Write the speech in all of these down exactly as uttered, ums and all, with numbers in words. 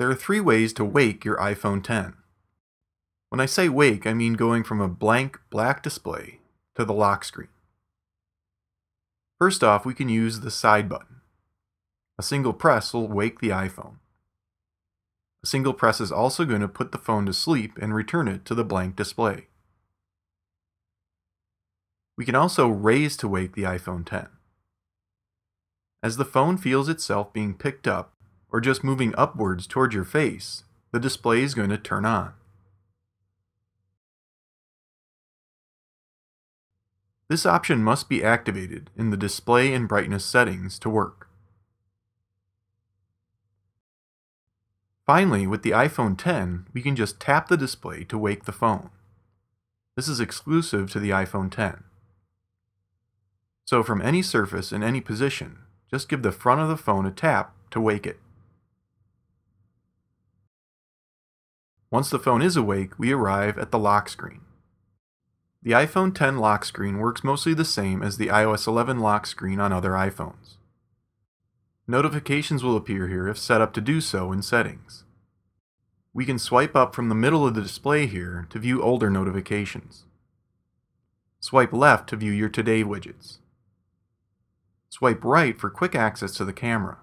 There are three ways to wake your iPhone ten. When I say wake, I mean going from a blank black display to the lock screen. First off, we can use the side button. A single press will wake the iPhone. A single press is also going to put the phone to sleep and return it to the blank display. We can also raise to wake the iPhone ten. As the phone feels itself being picked up or just moving upwards towards your face, the display is going to turn on. This option must be activated in the display and brightness settings to work. Finally, with the iPhone ten, we can just tap the display to wake the phone. This is exclusive to the iPhone ten. So from any surface in any position, just give the front of the phone a tap to wake it. Once the phone is awake, we arrive at the lock screen. The iPhone ten lock screen works mostly the same as the iOS eleven lock screen on other iPhones. Notifications will appear here if set up to do so in settings. We can swipe up from the middle of the display here to view older notifications. Swipe left to view your Today widgets. Swipe right for quick access to the camera.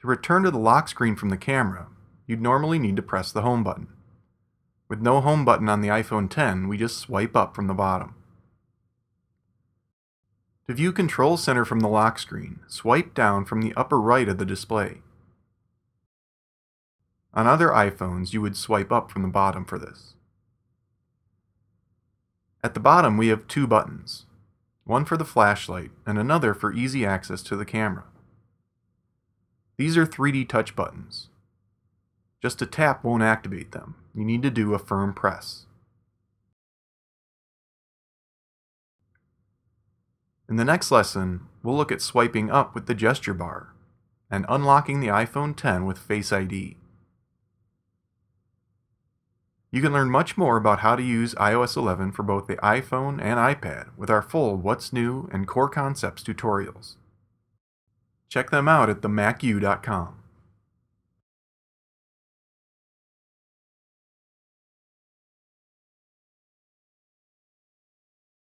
To return to the lock screen from the camera, you'd normally need to press the home button. With no home button on the iPhone ten, we just swipe up from the bottom. To view Control Center from the lock screen, swipe down from the upper right of the display. On other iPhones, you would swipe up from the bottom for this. At the bottom, we have two buttons, one for the flashlight and another for easy access to the camera. These are three D touch buttons. Just a tap won't activate them. You need to do a firm press. In the next lesson, we'll look at swiping up with the gesture bar and unlocking the iPhone ten with Face I D. You can learn much more about how to use iOS eleven for both the iPhone and iPad with our full What's New and Core Concepts tutorials. Check them out at the Mac U dot com.